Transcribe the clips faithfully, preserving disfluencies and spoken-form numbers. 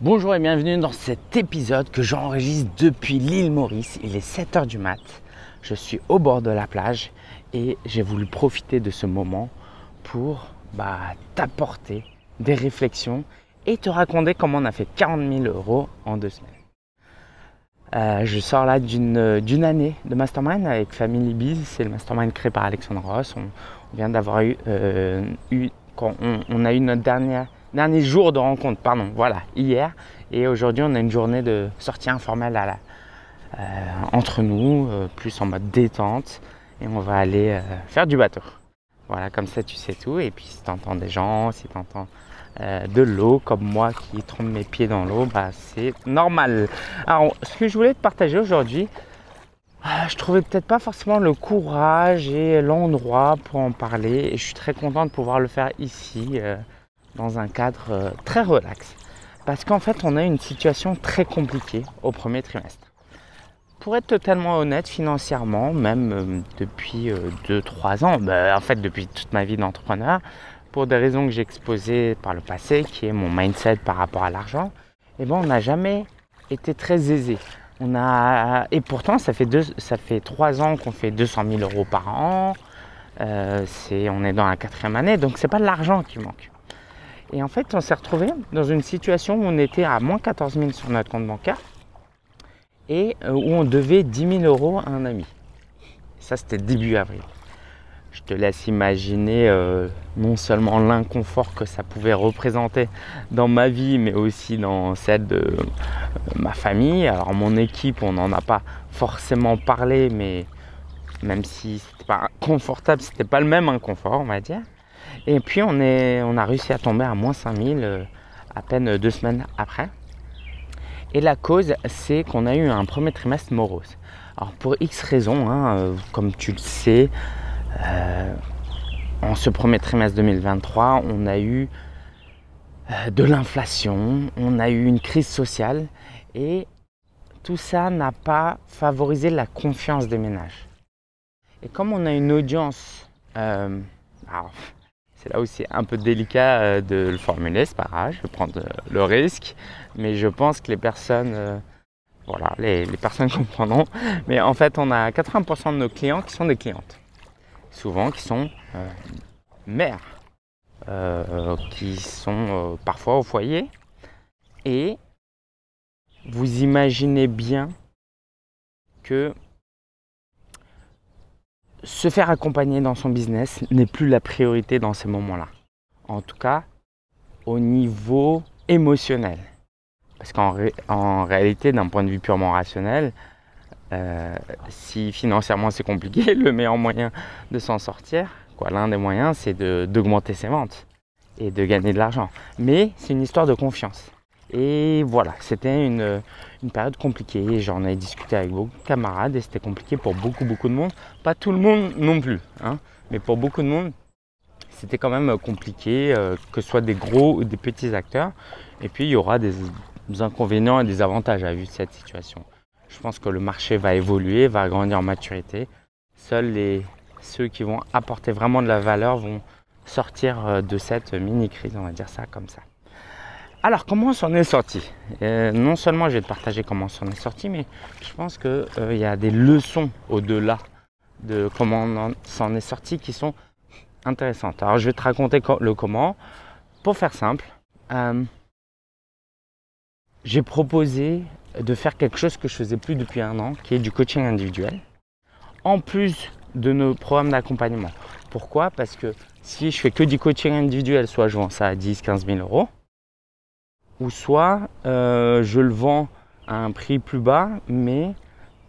Bonjour et bienvenue dans cet épisode que j'enregistre depuis l'île Maurice. Il est sept heures du mat, je suis au bord de la plage et j'ai voulu profiter de ce moment pour bah, t'apporter des réflexions et te raconter comment on a fait quarante mille euros en deux semaines. Euh, je sors là d'une d'une année de mastermind avec Family Biz, c'est le mastermind créé par Alexandre Ross. On, on vient d'avoir eu, euh, eu quand on, on a eu notre dernière... Dernier jour de rencontre, pardon, voilà, hier. Et aujourd'hui, on a une journée de sortie informelle à la, euh, entre nous, euh, plus en mode détente. Et on va aller euh, faire du bateau. Voilà, comme ça, tu sais tout. Et puis, si tu entends des gens, si tu entends euh, de l'eau, comme moi qui trempe mes pieds dans l'eau, bah, c'est normal. Alors, ce que je voulais te partager aujourd'hui, euh, je trouvais peut-être pas forcément le courage et l'endroit pour en parler. Et je suis très content de pouvoir le faire ici. Euh, dans un cadre euh, très relax, parce qu'en fait on a une situation très compliquée au premier trimestre. Pour être totalement honnête, financièrement, même euh, depuis euh, deux trois ans, bah, en fait depuis toute ma vie d'entrepreneur, pour des raisons que j'ai exposées par le passé, qui est mon mindset par rapport à l'argent, eh ben, on n'a jamais été très aisé. On a... Et pourtant ça fait, deux... ça fait trois ans qu'on fait deux cent mille euros par an, euh, c'est... on est dans la quatrième année, donc c'est pas de l'argent qui manque. Et en fait, on s'est retrouvé dans une situation où on était à moins quatorze mille sur notre compte bancaire et où on devait dix mille euros à un ami. Ça, c'était début avril. Je te laisse imaginer euh, non seulement l'inconfort que ça pouvait représenter dans ma vie, mais aussi dans celle de euh, ma famille. Alors, mon équipe, on n'en a pas forcément parlé, mais même si c'était pas confortable, c'était pas le même inconfort, on va dire. Et puis on, est, on a réussi à tomber à moins cinq mille euh, à peine deux semaines après. Et la cause, c'est qu'on a eu un premier trimestre morose. Alors pour X raisons, hein, euh, comme tu le sais, euh, en ce premier trimestre deux mille vingt-trois, on a eu euh, de l'inflation, on a eu une crise sociale et tout ça n'a pas favorisé la confiance des ménages. Et comme on a une audience... Euh, alors, c'est là où c'est un peu délicat de le formuler, c'est pas grave, je vais prendre le risque. Mais je pense que les personnes, euh, voilà, les, les personnes comprendront. Mais en fait, on a quatre-vingts pour cent de nos clients qui sont des clientes. Souvent, qui sont euh, mères, euh, qui sont euh, parfois au foyer. Et vous imaginez bien que se faire accompagner dans son business n'est plus la priorité dans ces moments-là. En tout cas, au niveau émotionnel. Parce qu'en ré- en réalité, d'un point de vue purement rationnel, euh, si financièrement c'est compliqué, le meilleur moyen de s'en sortir, quoi, l'un des moyens, c'est de, d'augmenter ses ventes et de gagner de l'argent. Mais c'est une histoire de confiance. Et voilà, c'était une, une période compliquée. J'en ai discuté avec beaucoup de camarades et c'était compliqué pour beaucoup, beaucoup de monde. Pas tout le monde non plus, hein, mais pour beaucoup de monde, c'était quand même compliqué, euh, que ce soit des gros ou des petits acteurs. Et puis, il y aura des, des inconvénients et des avantages à vue de cette situation. Je pense que le marché va évoluer, va grandir en maturité. Seuls les, ceux qui vont apporter vraiment de la valeur vont sortir de cette mini-crise, on va dire ça comme ça. Alors, comment on s'en est sorti ? euh, Non seulement je vais te partager comment on s'en est sorti, mais je pense qu'il euh, y a des leçons au-delà de comment on s'en est sorti qui sont intéressantes. Alors, je vais te raconter le comment. Pour faire simple, euh, j'ai proposé de faire quelque chose que je ne faisais plus depuis un an, qui est du coaching individuel, en plus de nos programmes d'accompagnement. Pourquoi ? Parce que si je fais que du coaching individuel, soit je vends ça à dix, quinze mille euros, ou soit euh, je le vends à un prix plus bas, mais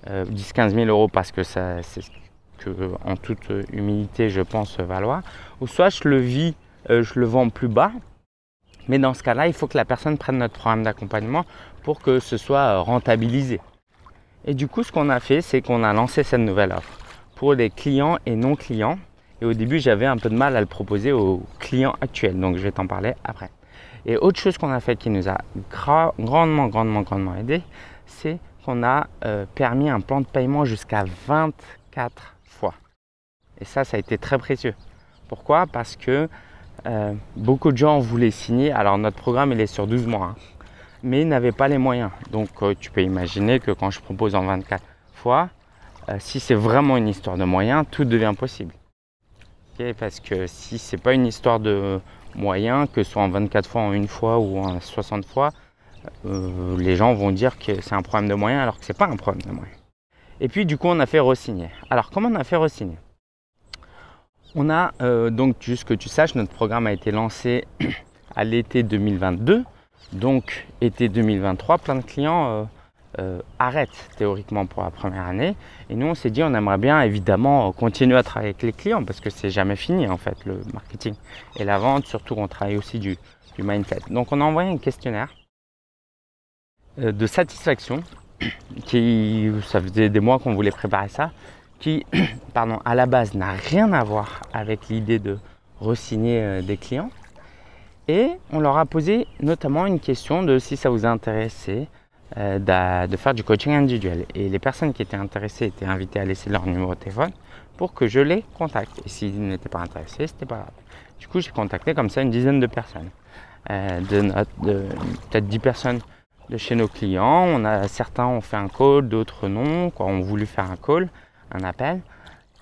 euh, dix à quinze mille euros parce que ça, c'est ce que en toute humilité je pense valoir, ou soit je le vis, euh, je le vends plus bas, mais dans ce cas-là, il faut que la personne prenne notre programme d'accompagnement pour que ce soit rentabilisé. Et du coup, ce qu'on a fait, c'est qu'on a lancé cette nouvelle offre pour les clients et non clients. Et au début, j'avais un peu de mal à le proposer aux clients actuels, donc je vais t'en parler après. Et autre chose qu'on a fait qui nous a gra- grandement, grandement, grandement aidé, c'est qu'on a euh, permis un plan de paiement jusqu'à vingt-quatre fois. Et ça, ça a été très précieux. Pourquoi ? Parce que euh, beaucoup de gens voulaient signer. Alors, notre programme, il est sur douze mois. Hein. mais ils n'avaient pas les moyens. Donc euh, tu peux imaginer que quand je propose en vingt-quatre fois, euh, si c'est vraiment une histoire de moyens, tout devient possible. Okay, parce que si c'est pas une histoire de moyens, que ce soit en vingt-quatre fois, en une fois ou en soixante fois, euh, les gens vont dire que c'est un problème de moyens alors que c'est pas un problème de moyens. Et puis du coup on a fait re-signer. Alors comment on a fait re-signer? On a, euh, donc juste que tu saches, notre programme a été lancé à l'été deux mille vingt-deux. Donc été deux mille vingt-trois, plein de clients euh, euh, arrêtent théoriquement pour la première année. Et nous on s'est dit on aimerait bien évidemment continuer à travailler avec les clients parce que c'est jamais fini en fait le marketing et la vente, surtout qu'on travaille aussi du, du mindset. Donc on a envoyé un questionnaire euh, de satisfaction qui, ça faisait des mois qu'on voulait préparer ça, qui, pardon, à la base n'a rien à voir avec l'idée de re-signer des clients. Et on leur a posé notamment une question de si ça vous intéressait euh, de faire du coaching individuel. Et les personnes qui étaient intéressées étaient invitées à laisser leur numéro de téléphone pour que je les contacte. Et s'ils n'étaient pas intéressés, c'était pas grave. Du coup, j'ai contacté comme ça une dizaine de personnes, euh, de, de, peut-être dix personnes de chez nos clients. On a, certains ont fait un call, d'autres non, quoi, ont voulu faire un call. Un appel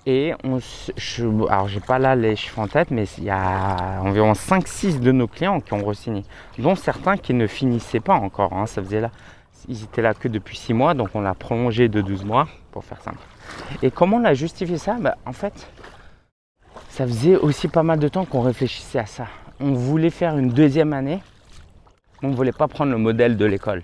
et on je, alors j'ai pas là les chiffres en tête mais il y a environ cinq six de nos clients qui ont re-signé, dont certains qui ne finissaient pas encore hein, ça faisait là ils étaient là que depuis six mois donc on l'a prolongé de douze mois pour faire simple. Et comment on a justifié ça? Bah, en fait ça faisait aussi pas mal de temps qu'on réfléchissait à ça, on voulait faire une deuxième année mais on voulait pas prendre le modèle de l'école,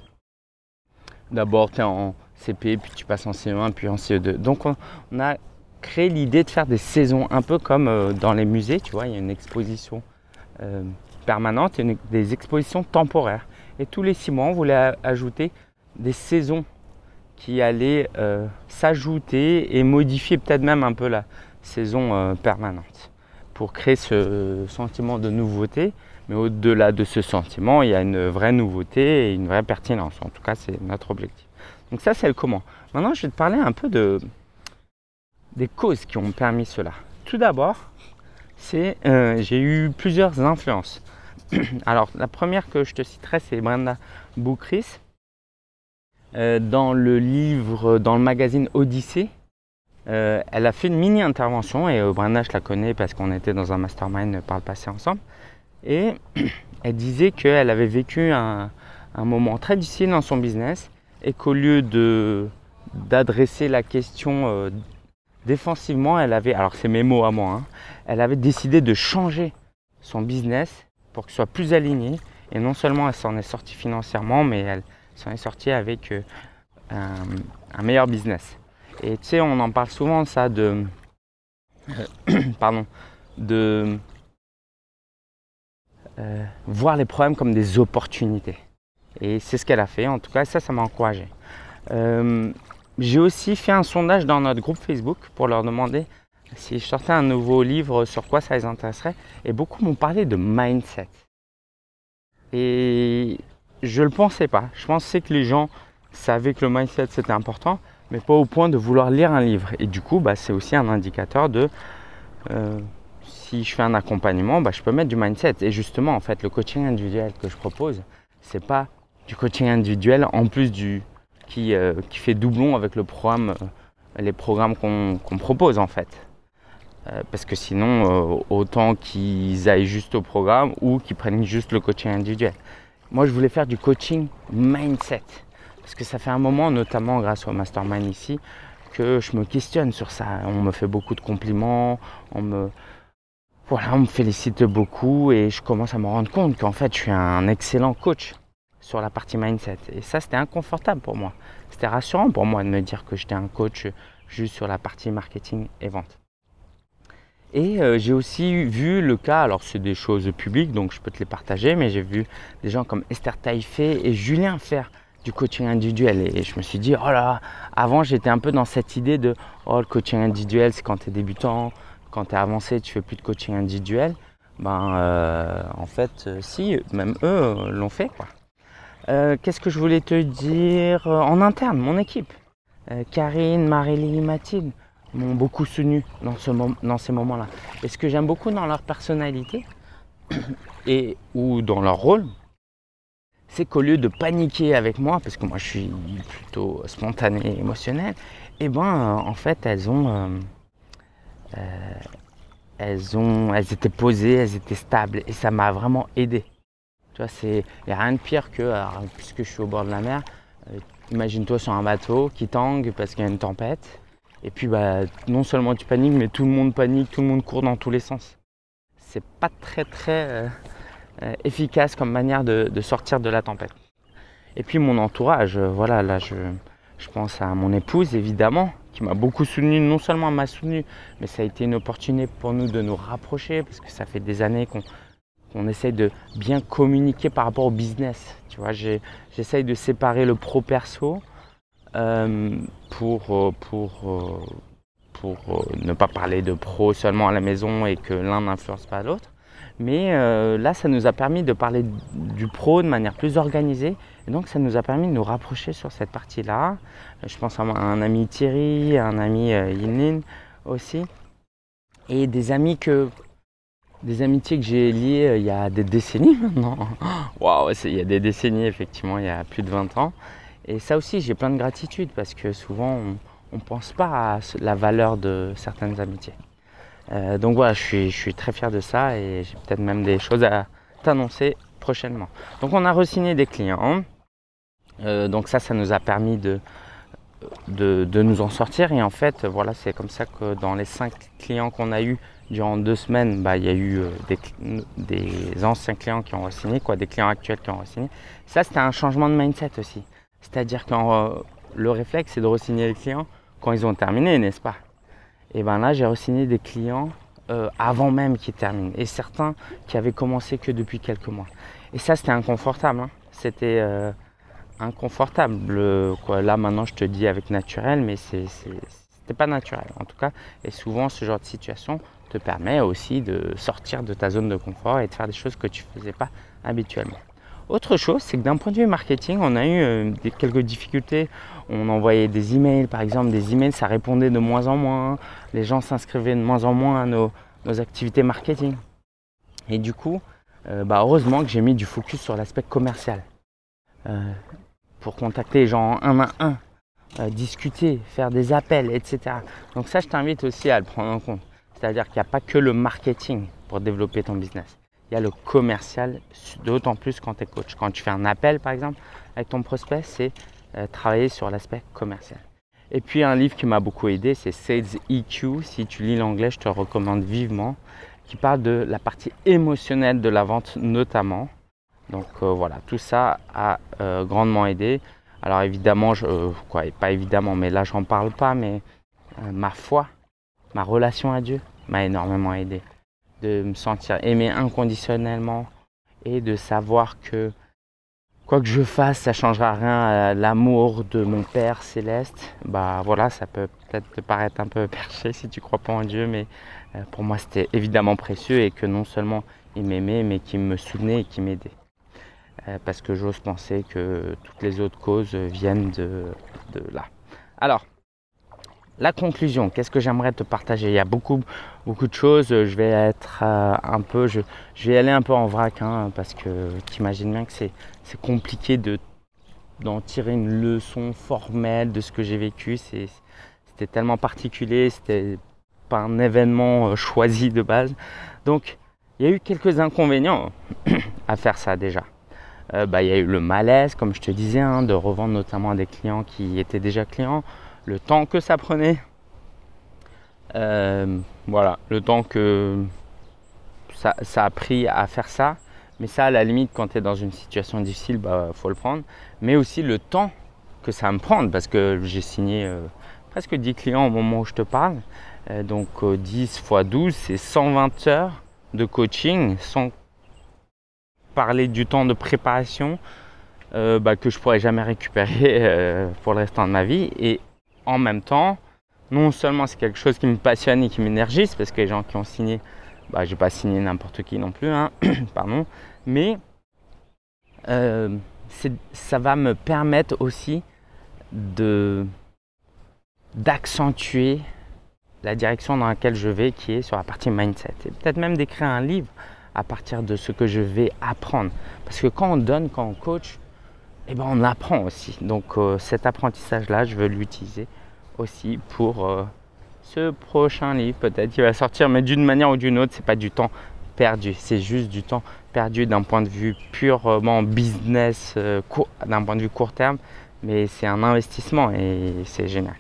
d'abord tu es en C P, puis tu passes en C E un, puis en C E deux. Donc on, on a créé l'idée de faire des saisons, un peu comme euh, dans les musées, tu vois, il y a une exposition euh, permanente et une, des expositions temporaires. Et tous les six mois, on voulait ajouter des saisons qui allaient euh, s'ajouter et modifier peut-être même un peu la saison euh, permanente pour créer ce sentiment de nouveauté. Mais au-delà de ce sentiment, il y a une vraie nouveauté et une vraie pertinence. En tout cas, c'est notre objectif. Donc ça, c'est le comment. Maintenant, je vais te parler un peu de, des causes qui ont permis cela. Tout d'abord, c'est euh, j'ai eu plusieurs influences. Alors, la première que je te citerai, c'est Brenda Boukris. Euh, dans le livre, dans le magazine Odyssée, euh, elle a fait une mini-intervention. Et euh, Brenda, je la connais parce qu'on était dans un mastermind par le passé ensemble. Et elle disait qu'elle avait vécu un, un moment très difficile dans son business. Et qu'au lieu de d'adresser la question euh, défensivement, elle avait, alors c'est mes mots à moi, hein, elle avait décidé de changer son business pour qu'il soit plus aligné. Et non seulement elle s'en est sortie financièrement, mais elle s'en est sortie avec euh, un, un meilleur business. Et tu sais, on en parle souvent ça de, euh, pardon, de euh, voir les problèmes comme des opportunités. Et c'est ce qu'elle a fait, en tout cas ça, ça m'a encouragé. Euh, j'ai aussi fait un sondage dans notre groupe Facebook pour leur demander si je sortais un nouveau livre, sur quoi ça les intéresserait. Et beaucoup m'ont parlé de mindset. Et je ne le pensais pas. Je pensais que les gens savaient que le mindset c'était important, mais pas au point de vouloir lire un livre. Et du coup, bah, c'est aussi un indicateur de... Euh, si je fais un accompagnement, bah, je peux mettre du mindset. Et justement, en fait, le coaching individuel que je propose, c'est pas du coaching individuel en plus du qui, euh, qui fait doublon avec le programme, euh, les programmes qu'on qu'on propose en fait. Euh, parce que sinon, euh, autant qu'ils aillent juste au programme ou qu'ils prennent juste le coaching individuel. Moi, je voulais faire du coaching mindset. Parce que ça fait un moment, notamment grâce au mastermind ici, que je me questionne sur ça. On me fait beaucoup de compliments, on me... Voilà, on me félicite beaucoup et je commence à me rendre compte qu'en fait, je suis un excellent coach sur la partie mindset. Et ça, c'était inconfortable pour moi. C'était rassurant pour moi de me dire que j'étais un coach juste sur la partie marketing et vente. Et euh, j'ai aussi vu le cas, alors c'est des choses publiques, donc je peux te les partager, mais j'ai vu des gens comme Esther Taïfé et Julien faire du coaching individuel. Et je me suis dit, oh là, avant, j'étais un peu dans cette idée de « Oh, le coaching individuel, c'est quand tu es débutant ». Quand tu es avancé, tu fais plus de coaching individuel, ben euh, en fait, euh, si, même eux euh, l'ont fait. Quoi. Euh, qu'est-ce que je voulais te dire en interne, mon équipe euh, Karine, Marie-Ly, Mathilde m'ont beaucoup soutenu dans, ce mom- dans ces moments-là. Et ce que j'aime beaucoup dans leur personnalité et ou dans leur rôle, c'est qu'au lieu de paniquer avec moi, parce que moi je suis plutôt spontané, émotionnel, et eh ben euh, en fait elles ont, euh, euh, elles ont, elles étaient posées, elles étaient stables et ça m'a vraiment aidé. Tu vois, c'est, il n'y a rien de pire que, alors, puisque je suis au bord de la mer, euh, imagine-toi sur un bateau qui tangue parce qu'il y a une tempête. Et puis bah, non seulement tu paniques, mais tout le monde panique, tout le monde court dans tous les sens. C'est pas très très euh, euh, efficace comme manière de, de sortir de la tempête. Et puis mon entourage, euh, voilà, là je, je pense à mon épouse évidemment, qui m'a beaucoup soutenu, non seulement m'a soutenu, mais ça a été une opportunité pour nous de nous rapprocher, parce que ça fait des années qu'on qu'on essaye de bien communiquer par rapport au business. Tu vois, j'essaye de séparer le pro-perso. Euh, pour, pour, pour, pour ne pas parler de pro seulement à la maison et que l'un n'influence pas l'autre. Mais euh, là, ça nous a permis de parler du pro de manière plus organisée. Et donc, ça nous a permis de nous rapprocher sur cette partie-là. Je pense à un ami Thierry, à un ami Yinlin aussi. Et des amis que... Des amitiés que j'ai liées euh, il y a des décennies maintenant. Waouh, il y a des décennies, effectivement, il y a plus de vingt ans. Et ça aussi, j'ai plein de gratitude parce que souvent, on ne pense pas à la valeur de certaines amitiés. Euh, donc voilà, je suis, je suis très fier de ça et j'ai peut-être même des choses à t'annoncer prochainement. Donc on a re-signé des clients. Euh, donc ça, ça nous a permis de, de, de nous en sortir. Et en fait, voilà, c'est comme ça que dans les cinq clients qu'on a eus durant deux semaines, bah, il y a eu des, des anciens clients qui ont re-signé, quoi, des clients actuels qui ont re-signé. Ça, c'était un changement de mindset aussi. C'est-à-dire que euh, le réflexe, c'est de re-signer les clients quand ils ont terminé, n'est-ce pas? Et bien là, j'ai re-signé des clients euh, avant même qu'ils terminent. Et certains qui avaient commencé que depuis quelques mois. Et ça, c'était inconfortable. Hein. C'était euh, inconfortable. Euh, quoi. Là, maintenant, je te dis avec naturel, mais c'était pas naturel, en tout cas. Et souvent, ce genre de situation te permet aussi de sortir de ta zone de confort et de faire des choses que tu ne faisais pas habituellement. Autre chose, c'est que d'un point de vue marketing, on a eu euh, des, quelques difficultés. On envoyait des emails, par exemple, des emails, ça répondait de moins en moins. Les gens s'inscrivaient de moins en moins à nos, nos activités marketing. Et du coup, euh, bah, heureusement que j'ai mis du focus sur l'aspect commercial. Euh, pour contacter les gens un à un, euh, discuter, faire des appels, et cetera. Donc ça, je t'invite aussi à le prendre en compte. C'est-à-dire qu'il n'y a pas que le marketing pour développer ton business. Il y a le commercial, d'autant plus quand tu es coach. Quand tu fais un appel, par exemple, avec ton prospect, c'est euh, travailler sur l'aspect commercial. Et puis, un livre qui m'a beaucoup aidé, c'est Sales E Q. Si tu lis l'anglais, je te recommande vivement, qui parle de la partie émotionnelle de la vente notamment. Donc, euh, voilà, tout ça a euh, grandement aidé. Alors, évidemment, je, euh, quoi, et pas évidemment, mais là, je n'en parle pas, mais euh, ma foi, ma relation à Dieu m'a énormément aidé. De me sentir aimé inconditionnellement et de savoir que quoi que je fasse, ça ne changera rien à l'amour de mon Père Céleste. Bah voilà, ça peut peut-être te paraître un peu perché si tu ne crois pas en Dieu, mais pour moi c'était évidemment précieux et que non seulement il m'aimait, mais qu'il me soutenait et qu'il m'aidait. Parce que j'ose penser que toutes les autres causes viennent de, de là. Alors, la conclusion, qu'est-ce que j'aimerais te partager? Il y a beaucoup, beaucoup de choses. Je vais être euh, un peu, je, je vais aller un peu en vrac, hein, parce que tu imagines bien que c'est compliqué de d'en tirer une leçon formelle de ce que j'ai vécu. C'était tellement particulier, c'était pas un événement choisi de base. Donc, il y a eu quelques inconvénients à faire ça déjà. Euh, bah, il y a eu le malaise, comme je te disais, hein, de revendre notamment à des clients qui étaient déjà clients. Le temps que ça prenait, euh, voilà, le temps que ça, ça a pris à faire ça. Mais ça, à la limite, quand tu es dans une situation difficile, bah, faut le prendre. Mais aussi le temps que ça va me prendre, parce que j'ai signé euh, presque dix clients au moment où je te parle. Euh, donc euh, dix fois douze, c'est cent vingt heures de coaching, sans parler du temps de préparation euh, bah, que je pourrais jamais récupérer euh, pour le restant de ma vie. Et en même temps, non seulement c'est quelque chose qui me passionne et qui m'énergise, parce que les gens qui ont signé, bah, je n'ai pas signé n'importe qui non plus, hein, pardon, mais euh, ça va me permettre aussi de d'accentuer la direction dans laquelle je vais, qui est sur la partie mindset. Et peut-être même d'écrire un livre à partir de ce que je vais apprendre. Parce que quand on donne, quand on coach, eh ben, on apprend aussi. Donc euh, cet apprentissage-là, je veux l'utiliser aussi pour euh, ce prochain livre peut-être qui va sortir. Mais d'une manière ou d'une autre, c'est pas du temps perdu. C'est juste du temps perdu d'un point de vue purement business, euh, d'un point de vue court terme. Mais c'est un investissement et c'est génial.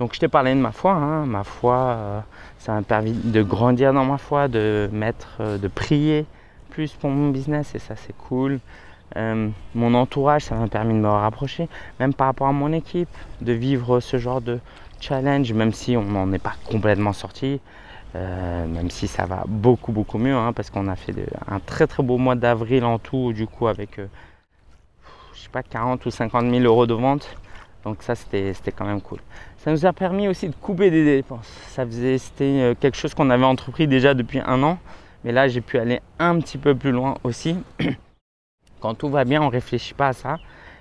Donc je t'ai parlé de ma foi. Hein. Ma foi, euh, ça m'a permis de grandir dans ma foi, de mettre, euh, de prier plus pour mon business et ça c'est cool. Euh, mon entourage, ça m'a permis de me rapprocher, même par rapport à mon équipe, de vivre ce genre de challenge, même si on n'en est pas complètement sorti, euh, même si ça va beaucoup beaucoup mieux, hein, parce qu'on a fait de, un très très beau mois d'avril en tout, du coup avec euh, je sais pas quarante ou cinquante mille euros de vente, donc ça c'était quand même cool. Ça nous a permis aussi de couper des dépenses, ça faisait, c'était quelque chose qu'on avait entrepris déjà depuis un an, mais là j'ai pu aller un petit peu plus loin aussi. Quand tout va bien, on ne réfléchit pas à ça.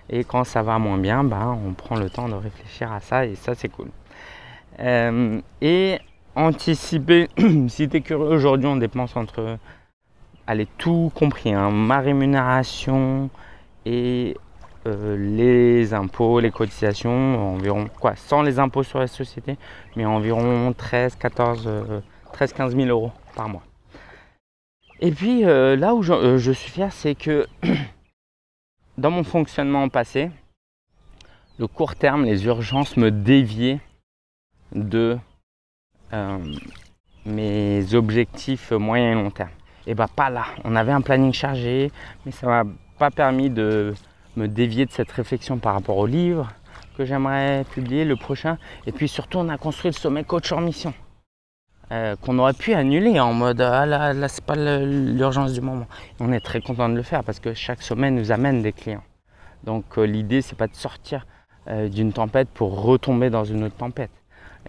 Et quand ça va moins bien, bah, on prend le temps de réfléchir à ça. Et ça, c'est cool. Euh, et anticiper, si tu es curieux, aujourd'hui, on dépense entre, allez, tout compris, hein, ma rémunération et euh, les impôts, les cotisations, environ, quoi, sans les impôts sur la société, mais environ treize, quatorze, treize, quinze mille euros par mois. Et puis euh, là où je, euh, je suis fier, c'est que dans mon fonctionnement passé, le court terme, les urgences me déviaient de euh, mes objectifs moyen et long terme. Et bah pas là, on avait un planning chargé, mais ça m'a pas permis de me dévier de cette réflexion par rapport au livre que j'aimerais publier, le prochain. Et puis surtout, on a construit le sommet Coach en Mission. Euh, qu'on aurait pu annuler en mode ah là, là c'est pas l'urgence du moment. On est très content de le faire parce que chaque sommet nous amène des clients. Donc euh, l'idée c'est pas de sortir euh, d'une tempête pour retomber dans une autre tempête.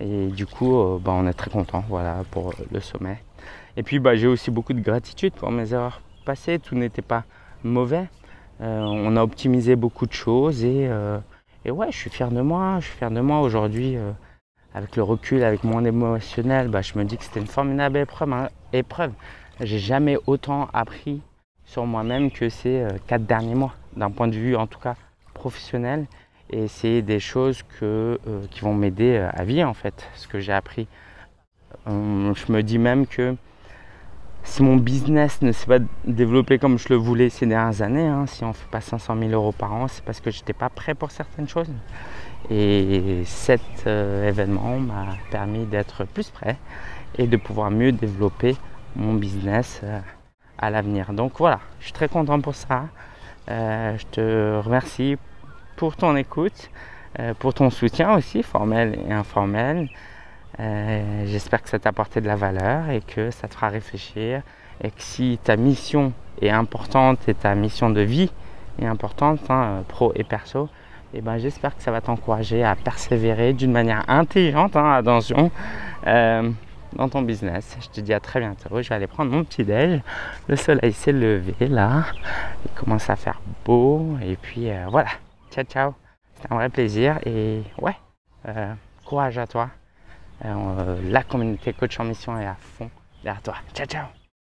Et du coup euh, bah, on est très content, voilà, pour euh, le sommet. Et puis bah, j'ai aussi beaucoup de gratitude pour mes erreurs passées. Tout n'était pas mauvais. Euh, on a optimisé beaucoup de choses et, euh, et ouais, je suis fier de moi. Je suis fier de moi aujourd'hui. Euh, Avec le recul, avec mon émotionnel, bah, je me dis que c'était une formidable épreuve. Hein, épreuve. J'ai jamais autant appris sur moi-même que ces euh, quatre derniers mois, d'un point de vue en tout cas professionnel. Et c'est des choses que, euh, qui vont m'aider euh, à vivre en fait, ce que j'ai appris. Euh, je me dis même que si mon business ne s'est pas développé comme je le voulais ces dernières années, hein, si on ne fait pas cinq cent mille euros par an, c'est parce que je n'étais pas prêt pour certaines choses. Et cet euh, événement m'a permis d'être plus prêt et de pouvoir mieux développer mon business euh, à l'avenir. Donc voilà, je suis très content pour ça. Euh, je te remercie pour ton écoute, euh, pour ton soutien aussi, formel et informel. Euh, J'espère que ça t'a apporté de la valeur et que ça te fera réfléchir. Et que si ta mission est importante et ta mission de vie est importante, hein, pro et perso, eh ben, j'espère que ça va t'encourager à persévérer d'une manière intelligente, hein, attention, euh, dans ton business. Je te dis à très bientôt. Je vais aller prendre mon petit déj. Le soleil s'est levé là. Il commence à faire beau. Et puis euh, voilà. Ciao, ciao. C'était un vrai plaisir. Et ouais, euh, courage à toi. Euh, la communauté Coach en Mission est à fond derrière toi. Ciao, ciao.